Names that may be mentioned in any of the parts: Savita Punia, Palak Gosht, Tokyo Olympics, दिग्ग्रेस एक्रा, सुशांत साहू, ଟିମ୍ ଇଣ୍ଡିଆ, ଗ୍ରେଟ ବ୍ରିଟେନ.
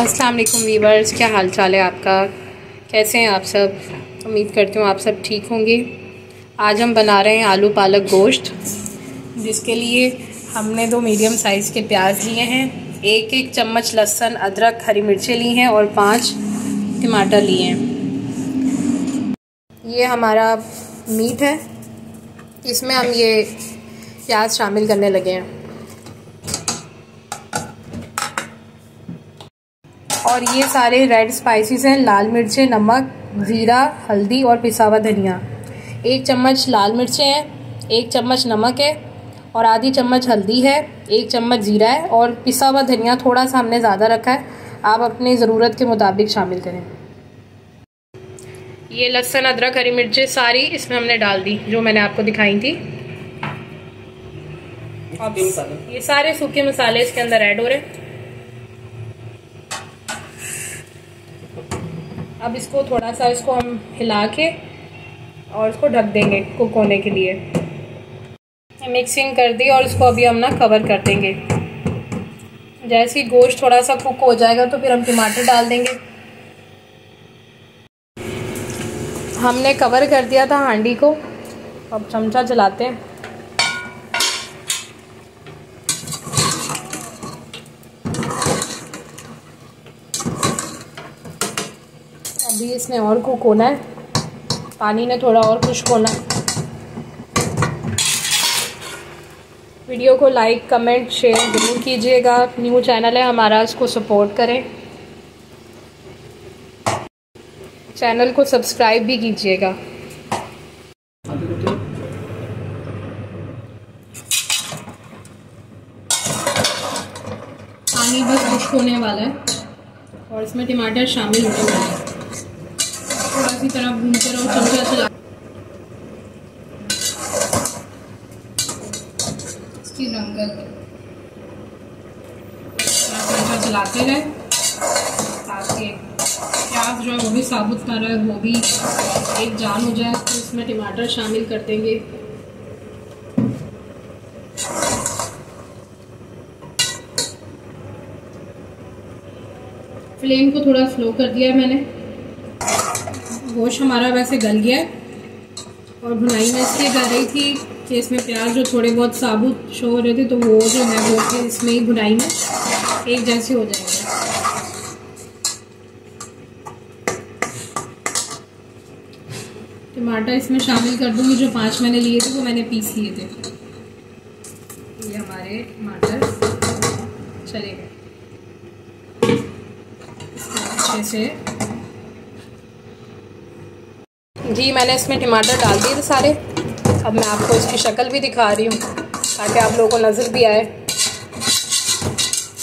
अस्सलाम वालेकुम वीवर्स, क्या हाल चाल है आपका? कैसे हैं आप सब? उम्मीद करती हूँ आप सब ठीक होंगे। आज हम बना रहे हैं आलू पालक गोश्त, जिसके लिए हमने दो मीडियम साइज़ के प्याज लिए हैं, एक एक चम्मच लहसुन अदरक हरी मिर्चें ली हैं और 5 टमाटर लिए हैं। ये हमारा मीट है, इसमें हम ये प्याज शामिल करने लगे हैं। और ये सारे रेड स्पाइसेस हैं, लाल मिर्चें, नमक, ज़ीरा, हल्दी और पिसा हुआ धनिया। 1 चम्मच लाल मिर्चें हैं, 1 चम्मच नमक है और आधी चम्मच हल्दी है, 1 चम्मच ज़ीरा है और पिसा हुआ धनिया थोड़ा सा हमने ज़्यादा रखा है। आप अपनी ज़रूरत के मुताबिक शामिल करें। ये लहसुन अदरक हरी मिर्चें सारी इसमें हमने डाल दी जो मैंने आपको दिखाई थी। अब ये सारे सूखे मसाले इसके अंदर ऐड हो रहे हैं। अब इसको थोड़ा सा इसको हम हिला के और इसको ढक देंगे कुक होने के लिए। मिक्सिंग कर दी और इसको अभी हम ना कवर कर देंगे। जैसे ही गोश्त थोड़ा सा कुक हो जाएगा तो फिर हम टमाटर डाल देंगे। हमने कवर कर दिया था हांडी को, अब चमचा चलाते हैं। अभी इसमें और कुक होना है, पानी ने थोड़ा और खुश्क होना है। वीडियो को लाइक, कमेंट, शेयर ज़रूर कीजिएगा। न्यू चैनल है हमारा, इसको सपोर्ट करें। चैनल को सब्सक्राइब भी कीजिएगा। पानी बस खुश्क होने वाला है और इसमें टमाटर शामिल होने वाले हैं। थोड़ा सी तरह भूनते रहो, चमचा चला। इसकी रंगत चमचा चलाते रहे ताकि प्याज जो है वो भी साबुत ना रहे, वो भी एक जान हो जाए। तो इसमें टमाटर शामिल कर देंगे। फ्लेम को थोड़ा स्लो कर दिया है मैंने। गोश्त हमारा वैसे गल गया है और भुनाई में इसलिए कर रही थी कि इसमें प्याज जो थोड़े बहुत साबुत शो हो रहे थे तो वो जो है वो फिर इसमें ही भुनाई में एक जैसे हो जाएंगे। टमाटर इसमें शामिल कर दूँगी, जो 5 मैंने लिए थे वो मैंने पीस लिए थे। ये हमारे टमाटर चले गए अच्छे से जी। मैंने इसमें टमाटर डाल दिए थे सारे। अब मैं आपको इसकी शक्ल भी दिखा रही हूँ ताकि आप लोगों को नज़र भी आए।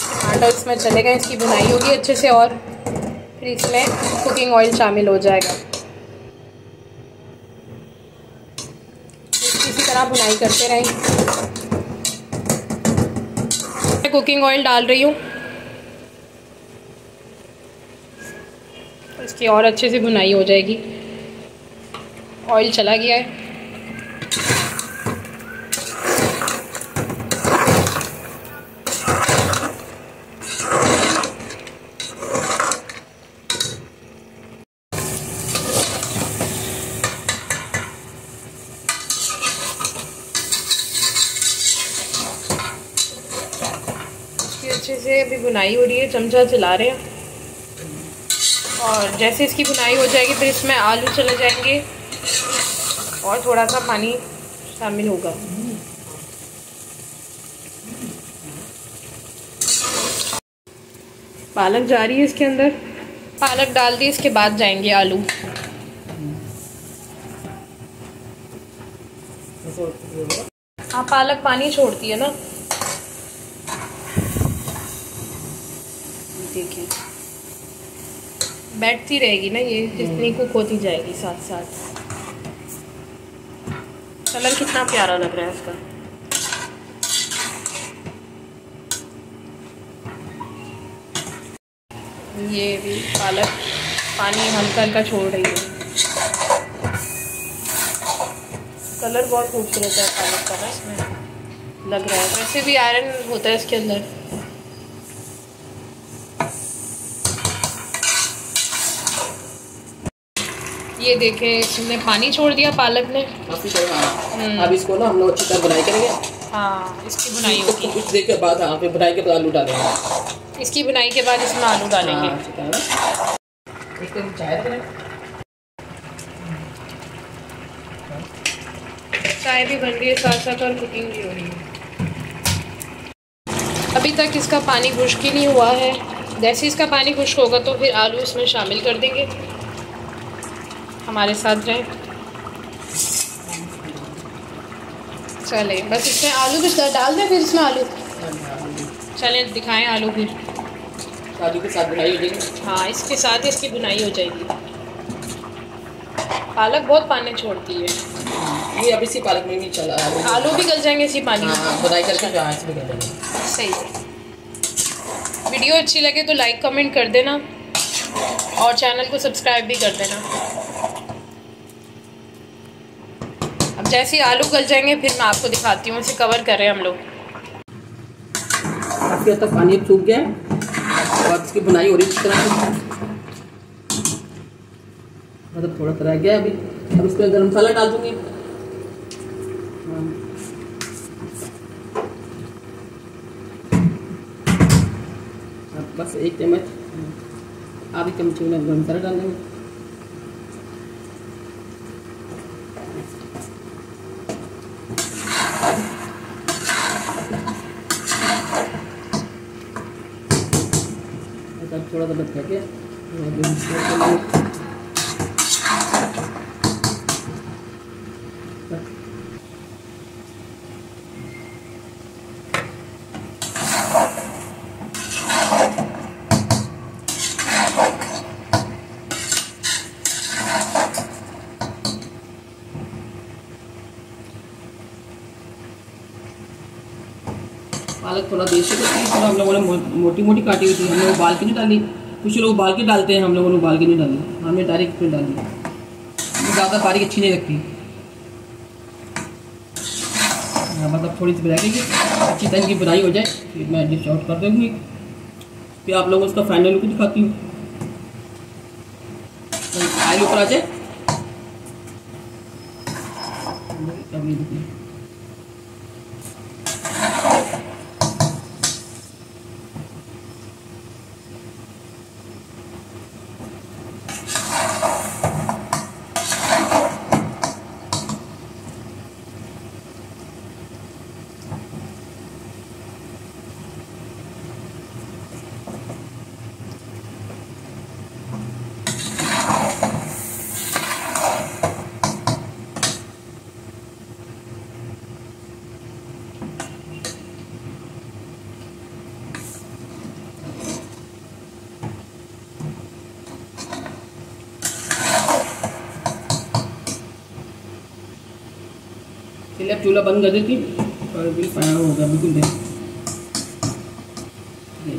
टमाटर इसमें चले गए, इसकी भुनाई होगी अच्छे से और फिर इसमें कुकिंग ऑयल शामिल हो जाएगा। इसी तरह भुनाई करते रहें। मैं कुकिंग ऑयल डाल रही हूँ, इसकी और अच्छे से भुनाई हो जाएगी। ऑयल चला गया है। अच्छे से अभी भुनाई हो रही है, चमचा चला रहे हैं। और जैसे इसकी भुनाई हो जाएगी फिर इसमें आलू चले जाएंगे और थोड़ा सा पानी शामिल होगा। पालक जा रही है इसके अंदर। पालक डाल दी, इसके बाद जाएंगे आलू। हाँ, पालक पानी छोड़ती है ना। देखिए बैठती रहेगी ना ये, जितनी कुक होती जाएगी साथ साथ। कलर कितना प्यारा लग रहा है इसका। ये भी पालक पानी हल्का हल्का छोड़ रही है। कलर बहुत खूबसूरत है पालक का ना, इसमें लग रहा है। वैसे भी आयरन होता है इसके अंदर। ये देखें इसमें पानी छोड़ दिया पालक ने। अब इसको ना हम लोग अच्छी तरह बुनाई करेंगे। हाँ इसकी बुनाई होगी कुछ देर के बाद। हाँ फिर बुनाई के बाद आलू डालेंगे। इसकी बुनाई के बाद इसमें आलू डालेंगे। चाय भी बन रही है साथ साथ और कुकिंग भी हो रही है। अभी तक इसका पानी खुश्क ही नहीं हुआ है। जैसे इसका पानी खुश्क होगा तो फिर आलू इसमें शामिल कर देंगे। हमारे साथ रहें। चले बस इसमें आलू भी डाल दें। फिर इसमें आलू चलें दिखाएं आलू भी। आलू के साथ बुनाई हो जाएगी। हाँ इसके साथ ही इसकी बुनाई हो जाएगी। पालक बहुत पानी छोड़ती है। ये अब इसी पालक में नहीं चला। आलू भी गल जाएंगे इसी पानी में। बुनाई करके जहाँ इसमें गल जाएंगे। सही है। वीडियो अच्छी लगे तो लाइक कमेंट कर देना और चैनल को सब्सक्राइब भी कर देना। अब जैसे ही आलू गल जाएंगे फिर मैं आपको दिखाती हूँ। इसे कवर कर रहे हैं हम लोग। काफ़ी हद तक पानी सूख गया है और इसकी बुनाई हो रही है इस तरह से। मतलब थोड़ा रह गया अभी। अब इस पर गरम मसाला डाल दूँगी। बस एक चम्मच आधी चम्मच गरम मसाला डाल देंगे। थोड़ा सा बच करके पालक थोड़ा देर से थोड़ा हम लोगों ने मोटी मोटी काटी हुई थी। हम लोग उबाल के नहीं डाली। कुछ लोग उबाल के डालते हैं, हम लोगों ने उबाल के नहीं डाली। हमने डायरेक्ट फिर डाली। ज़्यादा बारीक अच्छी नहीं लगती। मतलब थोड़ी सी बनाएगी अच्छी तरह की बुराई हो जाए। फिर मैं डिश आउट कर दूँगी। फिर आप लोगों को उसका फाइनल लुक दिखाती हूँ। आलू ऊपर आ जाए अब चूल्हा बंद कर देती और बिल्कुल फायर हो गया। बिल्कुल देख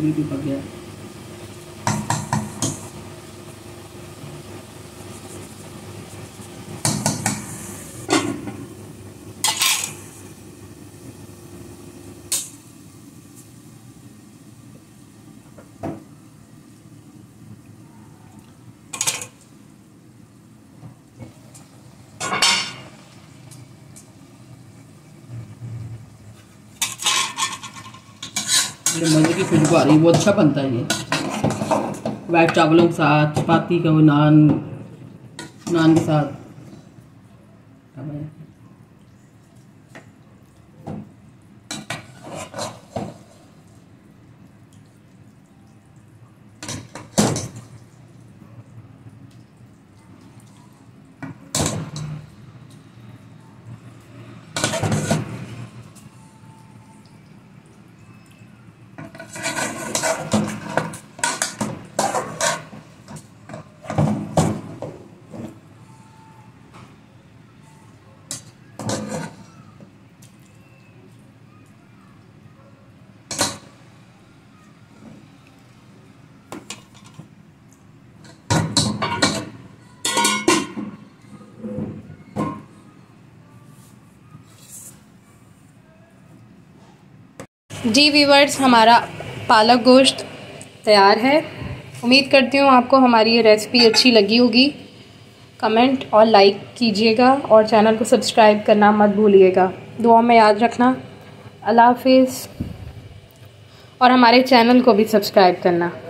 बिल्कुल पक गया। मज़े की खुशबू आ रही है। बहुत अच्छा बनता है ये वाइट चावलों के साथ, चपाती का नान नान के साथ। जी व्यूअर्स, हमारा पालक गोश्त तैयार है। उम्मीद करती हूँ आपको हमारी ये रेसिपी अच्छी लगी होगी। कमेंट और लाइक कीजिएगा और चैनल को सब्सक्राइब करना मत भूलिएगा। दुआ में याद रखना। अल्लाह हाफिज़। और हमारे चैनल को भी सब्सक्राइब करना।